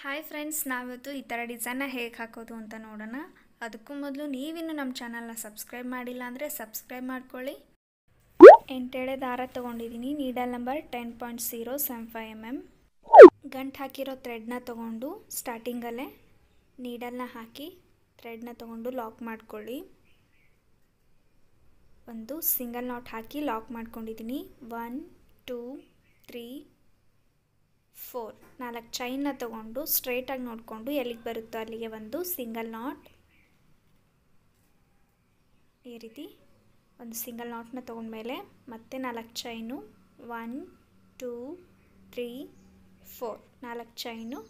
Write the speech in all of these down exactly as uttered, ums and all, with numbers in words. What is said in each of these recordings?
Hi friends नावत्तु ई ತರ design ಹೇಗೆ ಹಾಕೋದು ಅಂತ ನೋಡೋಣ। ಅದಕ್ಕೂ ಮೊದಲು ನೀವಿನ್ನು ನಮ್ಮ ಚಾನೆಲ್ ನ ಸಬ್ಸ್ಕ್ರೈಬ್ ಮಾಡಿಲ್ಲ ಅಂದ್ರೆ ಸಬ್ಸ್ಕ್ರೈಬ್ ಮಾಡ್ಕೊಳ್ಳಿ। ಎಂಟೆಡೆ ದಾರ ತಗೊಂಡಿದ್ದೀನಿ, needle number ten point zero seven five millimeter। ಗಂಟು ಹಾಕಿರೋ ಥ್ರೆಡ್ ನ ತಗೊಂಡು ಸ್ಟಾರ್ಟಿಂಗ್ ಅಲ್ಲೇ ನೀಡಲ್ ನ ಹಾಕಿ ಥ್ರೆಡ್ ನ ತಗೊಂಡು ಲಾಕ್ ಮಾಡ್ಕೊಳ್ಳಿ। ಒಂದು ಸಿಂಗಲ್ ನಾಟ್ ಹಾಕಿ ಲಾಕ್ ಮಾಡ್ಕೊಂಡಿದ್ದೀನಿ। one two three four ನಾಲ್ಕು ಚೈನ್ನ ತಗೊಂಡು ಸ್ಟ್ರೇಟ್ ಆಗಿ ನೋಡಿಕೊಂಡು ಎಲ್ಲಿಗೆ ಬರುತ್ತೋ ಅಲ್ಲಿಗೆ ಒಂದು ಸಿಂಗಲ್ ನಾಟ್, ಈ ರೀತಿ ಒಂದು ಸಿಂಗಲ್ ನಾಟ್ನ ತಗೊಂಡ ಮೇಲೆ ಮತ್ತೆ ನಾಲ್ಕು chain one two three four ನಾಲ್ಕು ಚೈನು,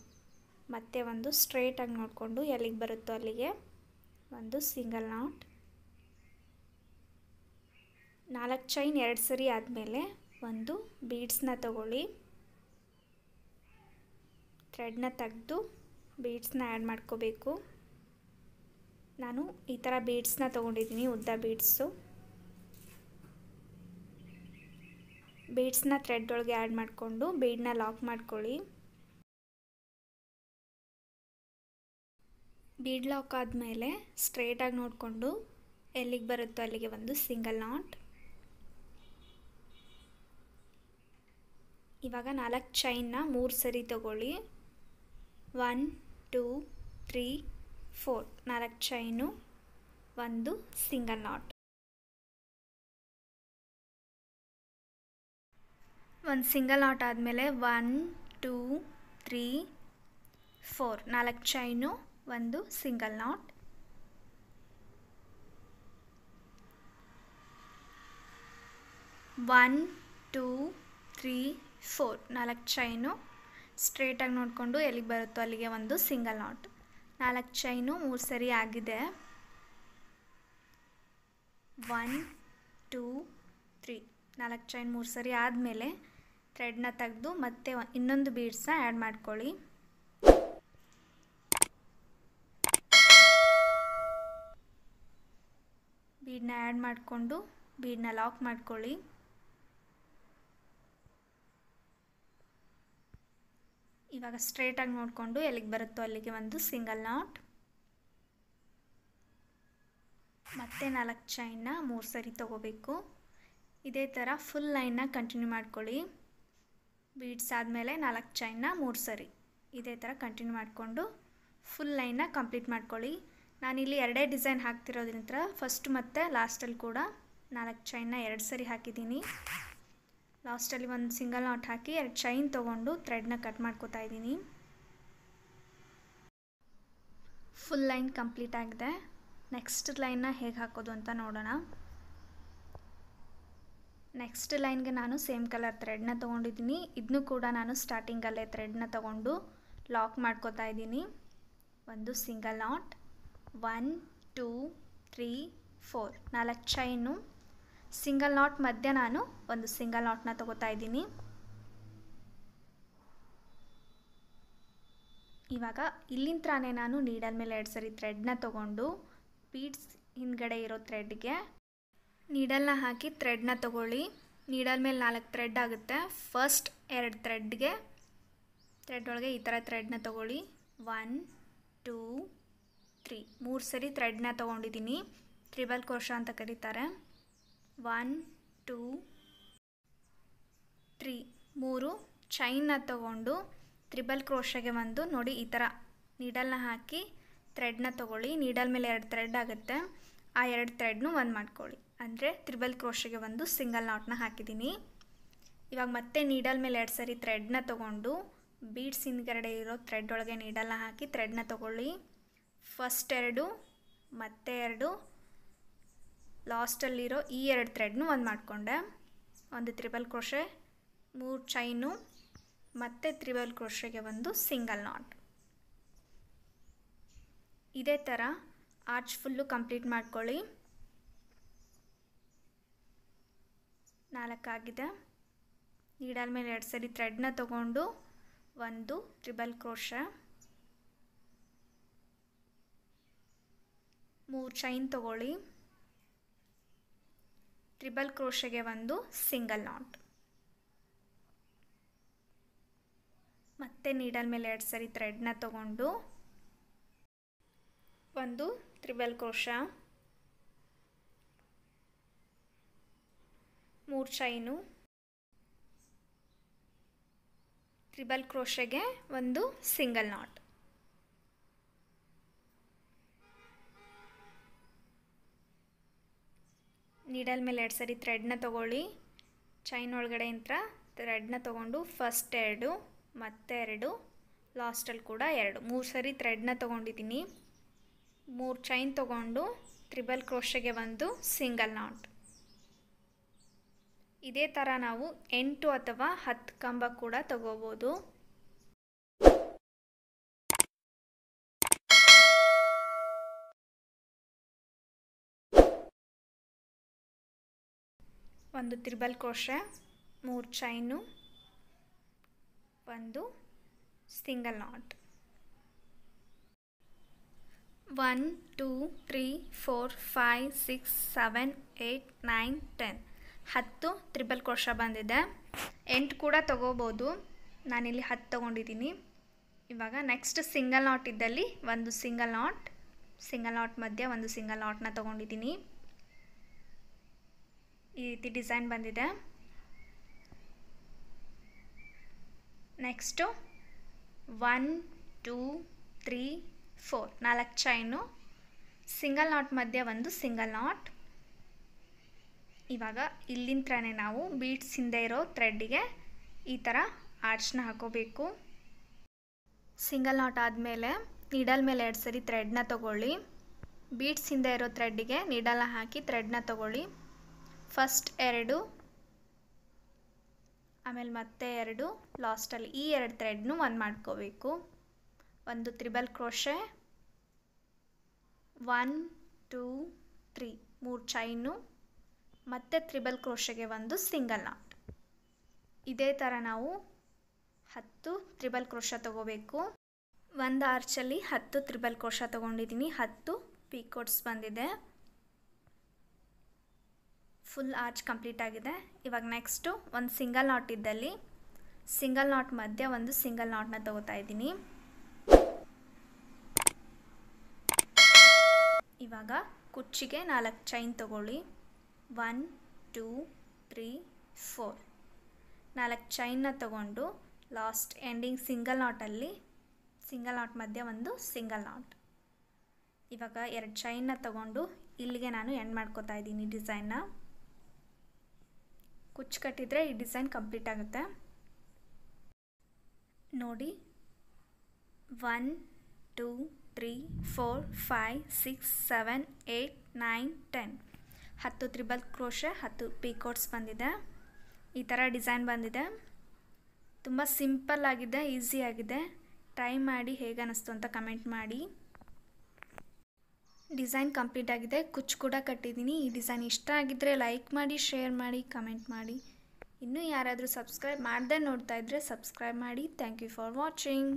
ಮತ್ತೆ ಒಂದು ಸ್ಟ್ರೇಟ್ ಆಗಿ ನೋಡಿಕೊಂಡು ಎಲ್ಲಿಗೆ ಬರುತ್ತೋ ಅಲ್ಲಿಗೆ ಒಂದು ಸಿಂಗಲ್ ನಾಟ್। ನಾಲ್ಕು ಚೈನ್ ಎರಡು ಸರಿ ಆದಮೇಲೆ ಒಂದು ಬೀಡ್ಸ್ನ ತಗೊಳ್ಳಿ, ಥ್ರೆಡ್ನ ತೆಗೆದು ಬೀಡ್ಸ್ನ ಆ್ಯಡ್ ಮಾಡ್ಕೋಬೇಕು। ನಾನು ಈ ಥರ ಬೀಡ್ಸ್ನ ತೊಗೊಂಡಿದ್ದೀನಿ, ಉದ್ದ ಬೀಡ್ಸು। ಬೀಡ್ಸ್ನ ಥ್ರೆಡ್ ಒಳಗೆ ಆ್ಯಡ್ ಮಾಡಿಕೊಂಡು ಬೀಡನ್ನ ಲಾಕ್ ಮಾಡ್ಕೊಳ್ಳಿ। ಬೀಡ್ ಲಾಕ್ ಆದಮೇಲೆ ಸ್ಟ್ರೇಟಾಗಿ ನೋಡಿಕೊಂಡು ಎಲ್ಲಿಗೆ ಬರುತ್ತೋ ಅಲ್ಲಿಗೆ ಒಂದು ಸಿಂಗಲ್ ನಾಟ್। ಇವಾಗ ನಾಲ್ಕು ಚೈನ್ನ ಮೂರು ಸರಿ ತಗೊಳ್ಳಿ, ಒನ್ ಟೂ ತ್ರೀ ಫೋರ್ ನಾಲ್ಕು ಚೈನು, ಒಂದು ಸಿಂಗಲ್ ನಾಟ್। ಒಂದು ಸಿಂಗಲ್ ನಾಟ್ ಆದಮೇಲೆ ಒನ್ ಟೂ ತ್ರೀ ಫೋರ್ ನಾಲ್ಕು ಚೈನು, ಒಂದು single knot. One two three four ನಾಲ್ಕು ಚೈನು, ಸ್ಟ್ರೇಟಾಗಿ ನೋಡಿಕೊಂಡು ಎಲ್ಲಿಗೆ ಬರುತ್ತೋ ಅಲ್ಲಿಗೆ ಒಂದು ಸಿಂಗಲ್ ನಾಟ್। ನಾಲ್ಕು ಚೈನು ಮೂರು ಸರಿ ಆಗಿದೆ, ಒನ್ ಟೂ ತ್ರೀ ನಾಲ್ಕು ಚೈನ್ ಮೂರು ಸರಿ ಆದಮೇಲೆ ಥ್ರೆಡ್ನ ತೆಗೆದು ಮತ್ತೆ ಇನ್ನೊಂದು ಬೀಡ್ಸ್ನ ಆ್ಯಡ್ ಮಾಡ್ಕೊಳ್ಳಿ। ಬೀಡನ್ನ ಆ್ಯಡ್ ಮಾಡಿಕೊಂಡು ಬೀಡನ್ನ ಲಾಕ್ ಮಾಡ್ಕೊಳ್ಳಿ। ಇವಾಗ ಸ್ಟ್ರೇಟಾಗಿ ನೋಡಿಕೊಂಡು ಎಲ್ಲಿಗೆ ಬರುತ್ತೋ ಅಲ್ಲಿಗೆ ಒಂದು ಸಿಂಗಲ್ ನಾಟ್, ಮತ್ತೆ ನಾಲ್ಕು ಚೈನ್ನ ಮೂರು ಸರಿ ತಗೋಬೇಕು। ಇದೇ ಥರ ಫುಲ್ ಲೈನ್ನ ಕಂಟಿನ್ಯೂ ಮಾಡ್ಕೊಳ್ಳಿ। ಬೀಡ್ಸ್ ಆದಮೇಲೆ ನಾಲ್ಕು ಚೈನ್ನ ಮೂರು ಸರಿ ಇದೇ ಥರ ಕಂಟಿನ್ಯೂ ಮಾಡಿಕೊಂಡು ಫುಲ್ ಲೈನ್ನ ಕಂಪ್ಲೀಟ್ ಮಾಡ್ಕೊಳ್ಳಿ। ನಾನಿಲ್ಲಿ ಎರಡೇ ಡಿಸೈನ್ ಹಾಕ್ತಿರೋದ್ರಿಂದ ಫಸ್ಟ್ ಮತ್ತು ಲಾಸ್ಟಲ್ಲಿ ಕೂಡ ನಾಲ್ಕು ಚೈನ್ನ ಎರಡು ಸರಿ ಹಾಕಿದ್ದೀನಿ। ಲಾಸ್ಟಲ್ಲಿ ಒಂದು ಸಿಂಗಲ್ ನಾಟ್ ಹಾಕಿ ಎರಡು ಚೈನ್ ತೊಗೊಂಡು ಥ್ರೆಡ್ನ ಕಟ್ ಮಾಡ್ಕೋತಾ ಇದ್ದೀನಿ। ಫುಲ್ ಲೈನ್ ಕಂಪ್ಲೀಟ್ ಆಗಿದೆ। ನೆಕ್ಸ್ಟ್ ಲೈನ್ನ ಹೇಗೆ ಹಾಕೋದು ಅಂತ ನೋಡೋಣ। ನೆಕ್ಸ್ಟ್ ಲೈನ್ಗೆ ನಾನು ಸೇಮ್ ಕಲರ್ ಥ್ರೆಡ್ನ ತೊಗೊಂಡಿದ್ದೀನಿ, ಇದನ್ನು ಕೂಡ ನಾನು ಸ್ಟಾರ್ಟಿಂಗಲ್ಲೇ ಥ್ರೆಡ್ನ ತೊಗೊಂಡು ಲಾಕ್ ಮಾಡ್ಕೋತಾ ಇದ್ದೀನಿ। ಒಂದು single knot, one two three four ನಾಲ್ಕು ಚೈನು, ಸಿಂಗಲ್ ನಾಟ್ ಮಧ್ಯ ನಾನು ಒಂದು ಸಿಂಗಲ್ ನಾಟ್ನ ತಗೋತಾ ಇದ್ದೀನಿ। ಇವಾಗ ಇಲ್ಲಿಂದಾನೇ ನಾನು ನೀಡಲ್ ಮೇಲೆ ಎರಡು ಸರಿ ಥ್ರೆಡ್ನ ತೊಗೊಂಡು ಬೀಡ್ಸ್ ಹಿಂದ್ಗಡೆ ಇರೋ ಥ್ರೆಡ್ಗೆ ನೀಡಲ್ನ ಹಾಕಿ ಥ್ರೆಡ್ನ ತೊಗೊಳ್ಳಿ। ನೀಡಲ್ ಮೇಲೆ ನಾಲ್ಕು ಥ್ರೆಡ್ ಆಗುತ್ತೆ, ಫಸ್ಟ್ ಎರಡು ಥ್ರೆಡ್ಗೆ ಥ್ರೆಡ್ ಒಳಗೆ ಈ ಥರ ಥ್ರೆಡ್ನ ತೊಗೊಳ್ಳಿ। ಒನ್ ಟೂ ತ್ರೀ ಮೂರು ಸರಿ ಥ್ರೆಡ್ನ ತೊಗೊಂಡಿದ್ದೀನಿ, ತ್ರಿಬಲ್ ಕ್ರೋಶ ಅಂತ ಕರೀತಾರೆ। ಒನ್ ಟೂ ತ್ರೀ ಮೂರು ಚೈನ್ನ ತಗೊಂಡು ತ್ರಿಬಲ್ ಕ್ರೋಶಗೆ ಒಂದು ನೋಡಿ ಈ ಥರ ನೀಡಲ್ನ ಹಾಕಿ ಥ್ರೆಡ್ನ ತೊಗೊಳ್ಳಿ। ನೀಡಲ್ ಮೇಲೆ ಎರಡು ಥ್ರೆಡ್ ಆಗುತ್ತೆ, ಆ ಎರಡು ಥ್ರೆಡ್ನು ಒಂದು ಮಾಡ್ಕೊಳ್ಳಿ, ಅಂದರೆ ತ್ರಿಬಲ್ ಕ್ರೋಶಗೆ ಒಂದು ಸಿಂಗಲ್ ನಾಟ್ನ ಹಾಕಿದ್ದೀನಿ। ಇವಾಗ ಮತ್ತೆ ನೀಡಲ್ ಮೇಲೆ ಎರಡು ಸರಿ ಥ್ರೆಡ್ನ ತೊಗೊಂಡು ಬೀಡ್ಸ್ ಹಿಂದ್ಗಡೆ ಇರೋ ಥ್ರೆಡ್ ಒಳಗೆ ನೀಡಲ್ನ ಹಾಕಿ ಥ್ರೆಡ್ನ ತೊಗೊಳ್ಳಿ। ಫಸ್ಟ್ ಎರಡು ಮತ್ತೆ ಎರಡು ಲಾಸ್ಟಲ್ಲಿರೋ ಈ ಎರಡು ಥ್ರೆಡ್ನು ಒಂದು ಮಾಡಿಕೊಂಡೆ, ಒಂದು ತ್ರಿಬಲ್ ಕ್ರೋಶೆ, ಮೂರು ಚೈನು, ಮತ್ತು ತ್ರಿಬಲ್ ಕ್ರೋಶೆಗೆ ಒಂದು ಸಿಂಗಲ್ ನಾಟ್। ಇದೇ ಥರ ಆರ್ಚ್ ಫುಲ್ಲು ಕಂಪ್ಲೀಟ್ ಮಾಡ್ಕೊಳ್ಳಿ। ನಾಲ್ಕಾಗಿದೆ, ನೀಡಲ್ ಮೇಲೆ ಎರಡು ಸರಿ ಥ್ರೆಡ್ನ ತೊಗೊಂಡು ಒಂದು ತ್ರಿಬಲ್ ಕ್ರೋಶೆ, ಮೂರು ಚೈನ್ ತೊಗೊಳ್ಳಿ, ತ್ರಿಬಲ್ ಕ್ರೋಶೆಗೆ ಒಂದು ಸಿಂಗಲ್ ನಾಟ್। ಮತ್ತೆ ನೀಡಲ್ ಮೇಲೆ ಎರಡು ಸರಿ ಥ್ರೆಡ್ನ ತಗೊಂಡು ಒಂದು ತ್ರಿಬಲ್ ಕ್ರೋಷಾ ಮೂರು ಚೈನು ತ್ರಿಬಲ್ ಕ್ರೋಷೆಗೆ ಒಂದು ಸಿಂಗಲ್ ನಾಟ್ ನೀಡಲ್ ಮೇಲೆ ಎರಡು ಸರಿ ಥ್ರೆಡ್ನ ತಗೊಳ್ಳಿ ಚೈನ್ ಒಳಗಡೆ ಇಂತ್ರ ಥ್ರೆಡ್ನ ತಗೊಂಡು ಫಸ್ಟ್ ಎರಡು ಮತ್ತೆ ಎರಡು ಲಾಸ್ಟಲ್ಲಿ ಕೂಡ ಎರಡು ಮೂರು ಸರಿ ಥ್ರೆಡ್ನ ತಗೊಂಡಿದ್ದೀನಿ ಮೂರು ಚೈನ್ ತಗೊಂಡು ತ್ರಿಬಲ್ ಕ್ರೋಷೆಗೆ ಒಂದು ಸಿಂಗಲ್ ನಾಟ್ ಇದೇ ಥರ ನಾವು ಎಂಟು ಅಥವಾ ಹತ್ತು ಕಂಬ ಕೂಡ ತಗೋಬಹುದು ಒಂದು ತ್ರಿಬಲ್ ಕ್ರೋಷೆ ಮೂರು ಚೈನು ಒಂದು single knot one two three four five six seven eight nine ten हत्तु त्रिबल क्रोशा बंदिदे एंट कूड़ा तगोबहुदु नानिल्ली हत्तु तगोंडिदीनि इवाग नेक्स्ट सिंगल नाट इद्दल्ली ओंदु सिंगल नाट सिंगल नाट मध्य ओंदु सिंगल नाटन तगोंडिदीनि ई रीति डिसैन बंदिदे next one two three four नालक चैनु सिंगल नाट मध्य वंदु सिंगल नाट इवागा इल्लिंत्रने नावु बीट्स हिंदे इरो थ्रेड्डिगे ई तरा आर्चन हाकोबेकु सिंगल नाट आदमेले नीडल मेले एरडु सरी थ्रेड्न तगोळ्ळि बीट्स हिंदे इरो थ्रेड्डिगे नीडलन्न हाकि थ्रेड्न तगोळ्ळि फस्ट एरडु आमेले मत्ते एरडु लास्ट अल्लि ई एरडु थ्रेड्नु ओंदु माड्कोबेकु ಒಂದು ತ್ರಿಬಲ್ ಕ್ರೋಷೆ ಒಂದು टू थ्री ಮೂರು ಚೈನು ಮತ್ತೆ ತ್ರಿಬಲ್ ಕ್ರೋಷೆಗೆ ಒಂದು ಸಿಂಗಲ್ ನಾಟ್ ಇದೇ ತರ ನಾವು ಹತ್ತು ತ್ರಿಬಲ್ ಕ್ರೋಷಾ ತಗೋಬೇಕು ಒಂದು ಆರ್ಚ್ ಅಲ್ಲಿ ಹತ್ತು ತ್ರಿಬಲ್ ಕ್ರೋಷಾ ತಗೊಂಡಿದ್ದೀನಿ ಹತ್ತು ಪಿಕೋಟ್ಸ್ ಬಂದಿದೆ ಫುಲ್ ಆರ್ಚ್ ಕಂಪ್ಲೀಟ್ ಆಗಿದೆ ಇವಾಗ ನೆಕ್ಸ್ಟ್ ಒಂದು ಸಿಂಗಲ್ ನಾಟ್ ಇದ್ದಲ್ಲಿ ಸಿಂಗಲ್ ನಾಟ್ ಮಧ್ಯ ಒಂದು ಸಿಂಗಲ್ ನಾಟ್ ನ ತಗೋತಾ ಇದ್ದೀನಿ ಇವಾಗ ಕುಚ್ಚಿಗೆ ನಾಲ್ಕು ಚೈನ್ ತಗೊಳ್ಳಿ ಒಂದು टू थ्री फोर ನಾಲ್ಕು ಚೈನ್ ನ ತಗೊಂಡು ಲಾಸ್ಟ್ ಎಂಡಿಂಗ್ ಸಿಂಗಲ್ ನಾಟ್ ಅಲ್ಲಿ ಸಿಂಗಲ್ ನಾಟ್ ಮಧ್ಯ ಒಂದು ಸಿಂಗಲ್ ನಾಟ್ ಇವಾಗ ಎರಡು ಚೈನ್ ನ ತಗೊಂಡು ಇಲ್ಲಿಗೆ ನಾನು ಎಂಡ್ ಮಾಡ್ಕೊತಾ ಇದ್ದೀನಿ ಡಿಸೈನ್ ನ ಕುಚ್ಚು ಕಟ್ಟಿದ್ರೆ ಈ ಡಿಸೈನ್ ಕಂಪ್ಲೀಟ್ ಆಗುತ್ತೆ ನೋಡಿ ಒಂದು two three four five six seven eight nine ten हत्तु त्रिबल क्रोशे हत्तु पीकोट्स बंदिदे ई तरा डिसैन बंदिदे तुंबा सिंपल आगिदे ईजी आगिदे ट्राई माडि हेगे अनिस्तु अंत कमेंट माडि डिसैन कंप्लीट आगिदे कुच्चु कूड कट्टिदीनि ई डिसैन इष्ट आगिद्रे लाइक माडि शेर माडि कमेंट माडि इन्नु यारादरू सब्सक्राइब माडदे नोड्ता इद्रे सब्सक्राइब माडि थैंक यू फॉर वाचिंग।